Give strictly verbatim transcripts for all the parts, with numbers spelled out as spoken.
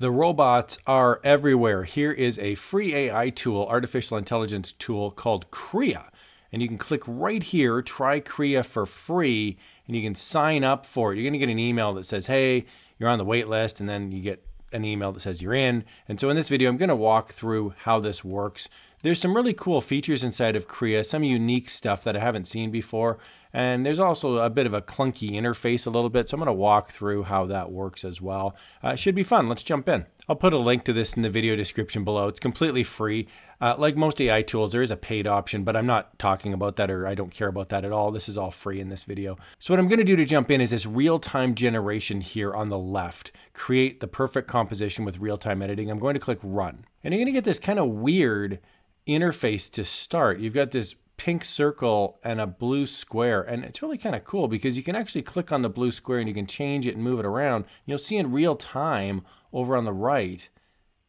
The robots are everywhere. Here is a free A I tool, artificial intelligence tool called Krea. And you can click right here, try Krea for free, and you can sign up for it. You're gonna get an email that says, hey, you're on the wait list, and then you get an email that says you're in. And so in this video, I'm gonna walk through how this works. There's some really cool features inside of Krea, some unique stuff that I haven't seen before. And there's also a bit of a clunky interface a little bit, so I'm gonna walk through how that works as well. Uh, it should be fun, let's jump in. I'll put a link to this in the video description below. It's completely free. Uh, like most A I tools, there is a paid option, but I'm not talking about that, or I don't care about that at all. This is all free in this video. So what I'm gonna do to jump in is this real-time generation here on the left. Create the perfect composition with real-time editing. I'm going to click Run. And you're gonna get this kind of weird interface to start. You've got this pink circle and a blue square, and it's really kind of cool because you can actually click on the blue square and you can change it and move it around. You'll see in real time over on the right,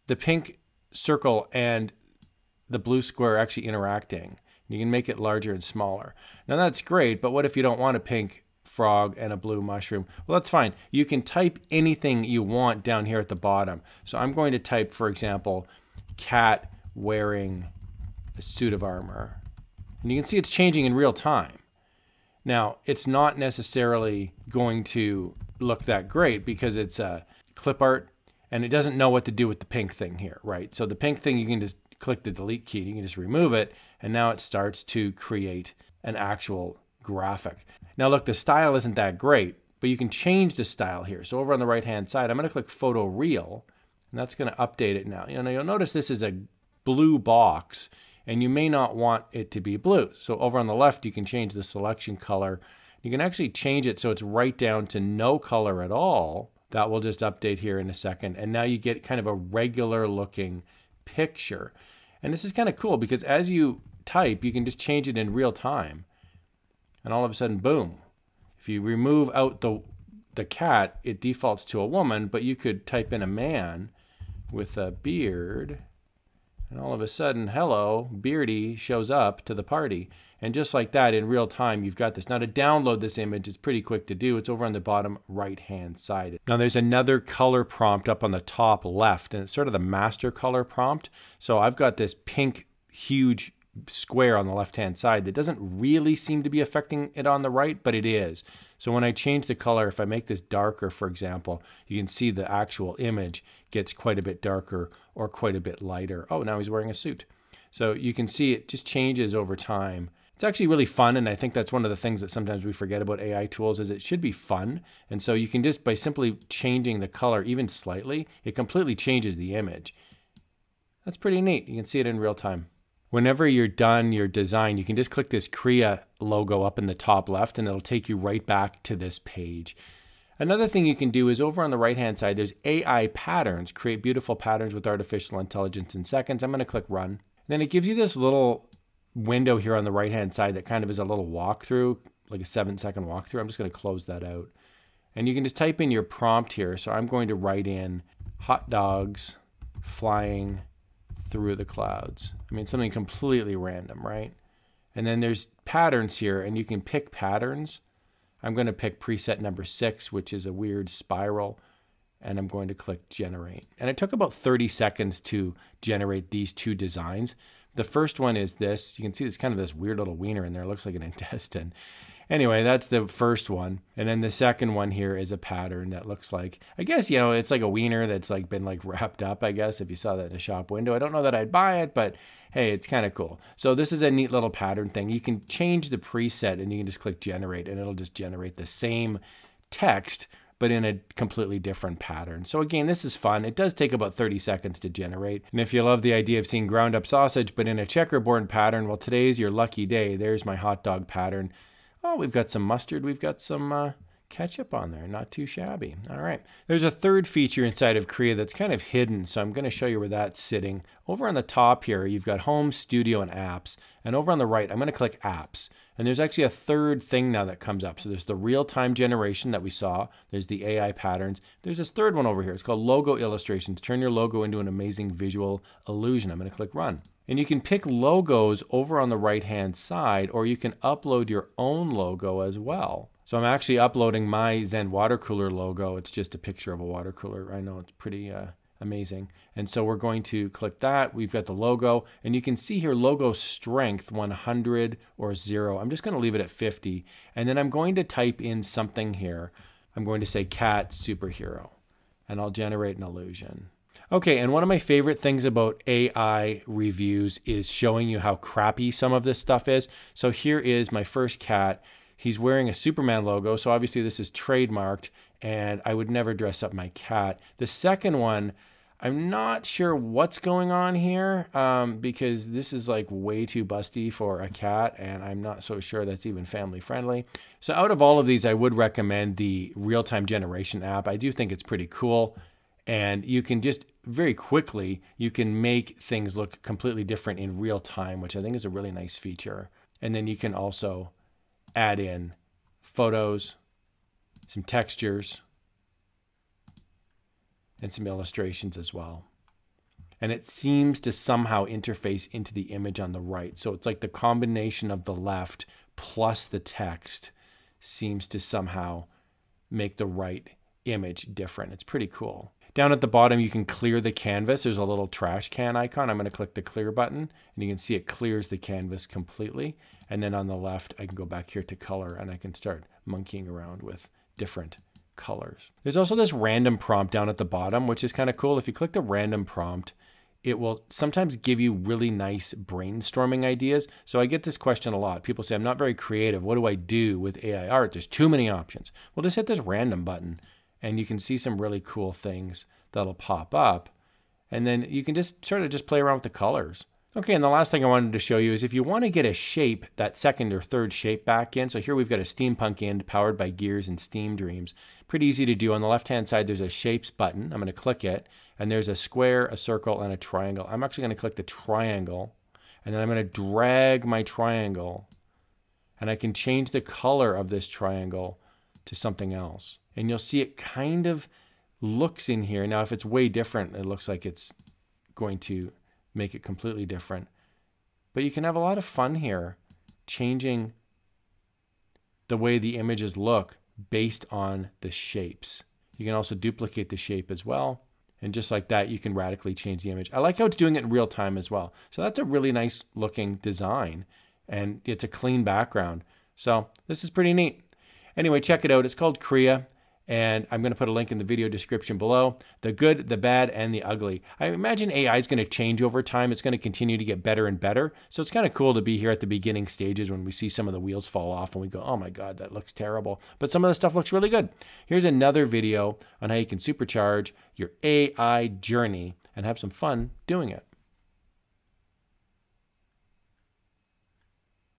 the pink circle and the blue square are actually interacting. You can make it larger and smaller. Now that's great, but what if you don't want a pink frog and a blue mushroom? Well, that's fine. You can type anything you want down here at the bottom. So I'm going to type, for example, cat wearing a suit of armor. And you can see it's changing in real time. Now, it's not necessarily going to look that great because it's a clip art and it doesn't know what to do with the pink thing here, right? So the pink thing, you can just click the delete key and you can just remove it. And now it starts to create an actual graphic. Now look, the style isn't that great, but you can change the style here. So over on the right-hand side, I'm gonna click Photo Real, and that's gonna update it now. You know, you'll notice this is a blue box, and you may not want it to be blue. So over on the left, you can change the selection color. You can actually change it so it's right down to no color at all. That will just update here in a second. And now you get kind of a regular looking picture. And this is kind of cool because as you type, you can just change it in real time. And all of a sudden, boom. If you remove out the, the cat, it defaults to a woman, but you could type in a man with a beard. And all of a sudden, hello, Beardy shows up to the party. And just like that, in real time, you've got this. Now to download this image, it's pretty quick to do. It's over on the bottom right-hand side. Now there's another color prompt up on the top left, and it's sort of the master color prompt. So I've got this pink, huge square on the left-hand side that doesn't really seem to be affecting it on the right, but it is. So when I change the color, if I make this darker, for example, you can see the actual image gets quite a bit darker or quite a bit lighter. Oh, now he's wearing a suit. So you can see it just changes over time. It's actually really fun, and I think that's one of the things that sometimes we forget about A I tools is it should be fun. And so you can just, by simply changing the color even slightly, it completely changes the image. That's pretty neat. You can see it in real time. Whenever you're done your design, you can just click this Krea logo up in the top left and it'll take you right back to this page. Another thing you can do is over on the right-hand side, there's A I patterns, create beautiful patterns with artificial intelligence in seconds. I'm gonna click Run. And then it gives you this little window here on the right-hand side that kind of is a little walkthrough, like a seven second walkthrough. I'm just gonna close that out. And you can just type in your prompt here. So I'm going to write in hot dogs flying through the clouds. I mean, something completely random, right? And then there's patterns here, and you can pick patterns. I'm going to pick preset number six, which is a weird spiral, and I'm going to click Generate. And it took about thirty seconds to generate these two designs. The first one is this. You can see it's kind of this weird little wiener in there. It looks like an intestine. Anyway, that's the first one. And then the second one here is a pattern that looks like, I guess, you know, it's like a wiener that's like been like wrapped up, I guess, if you saw that in a shop window. I don't know that I'd buy it, but hey, it's kind of cool. So this is a neat little pattern thing. You can change the preset and you can just click Generate and it'll just generate the same text, but in a completely different pattern. So again, this is fun. It does take about thirty seconds to generate. And if you love the idea of seeing ground up sausage, but in a checkerboard pattern, well, today's your lucky day. There's my hot dog pattern. Oh, we've got some mustard, we've got some uh, ketchup on there, not too shabby. All right, there's a third feature inside of Krea that's kind of hidden, so I'm gonna show you where that's sitting. Over on the top here, you've got Home, Studio, and Apps, and over on the right, I'm gonna click Apps, and there's actually a third thing now that comes up. So there's the real-time generation that we saw, there's the A I patterns, there's this third one over here, it's called Logo Illustrations. Turn your logo into an amazing visual illusion. I'm gonna click Run. And you can pick logos over on the right-hand side, or you can upload your own logo as well. So I'm actually uploading my Zen water cooler logo. It's just a picture of a water cooler. I know it's pretty, uh, Amazing. And so we're going to click that. We've got the logo, and you can see here logo strength one hundred or zero. I'm just going to leave it at fifty. And then I'm going to type in something here. I'm going to say cat superhero, and I'll generate an illusion. Okay, and one of my favorite things about A I reviews is showing you how crappy some of this stuff is. So here is my first cat. He's wearing a Superman logo, so obviously this is trademarked, and I would never dress up my cat. The second one, I'm not sure what's going on here um, because this is like way too busty for a cat, and I'm not so sure that's even family friendly. So out of all of these, I would recommend the real-time generation app. I do think it's pretty cool, and you can just very quickly, you can make things look completely different in real time, which I think is a really nice feature. And then you can also add in photos, some textures, and some illustrations as well. And it seems to somehow interface into the image on the right. So it's like the combination of the left plus the text seems to somehow make the right image different. It's pretty cool. Down at the bottom, you can clear the canvas. There's a little trash can icon. I'm going to click the clear button, and you can see it clears the canvas completely. And then on the left, I can go back here to color, and I can start monkeying around with different colors. There's also this random prompt down at the bottom, which is kind of cool. If you click the random prompt, it will sometimes give you really nice brainstorming ideas. So I get this question a lot. People say, I'm not very creative. What do I do with A I art? There's too many options. Well, just hit this random button, and you can see some really cool things that'll pop up. And then you can just sort of just play around with the colors. Okay, and the last thing I wanted to show you is if you want to get a shape, that second or third shape back in. So here we've got a steampunk end powered by gears and steam dreams. Pretty easy to do. On the left-hand side, there's a shapes button. I'm going to click it, and there's a square, a circle, and a triangle. I'm actually going to click the triangle, and then I'm going to drag my triangle, and I can change the color of this triangle to something else. And you'll see it kind of looks in here. Now, if it's way different, it looks like it's going to make it completely different. But you can have a lot of fun here changing the way the images look based on the shapes. You can also duplicate the shape as well. And just like that, you can radically change the image. I like how it's doing it in real time as well. So that's a really nice looking design, and it's a clean background. So this is pretty neat. Anyway, check it out. It's called Krea, and I'm going to put a link in the video description below. The good, the bad, and the ugly. I imagine A I is going to change over time. It's going to continue to get better and better. So it's kind of cool to be here at the beginning stages when we see some of the wheels fall off and we go, oh my God, that looks terrible. But some of the stuff looks really good. Here's another video on how you can supercharge your A I journey and have some fun doing it.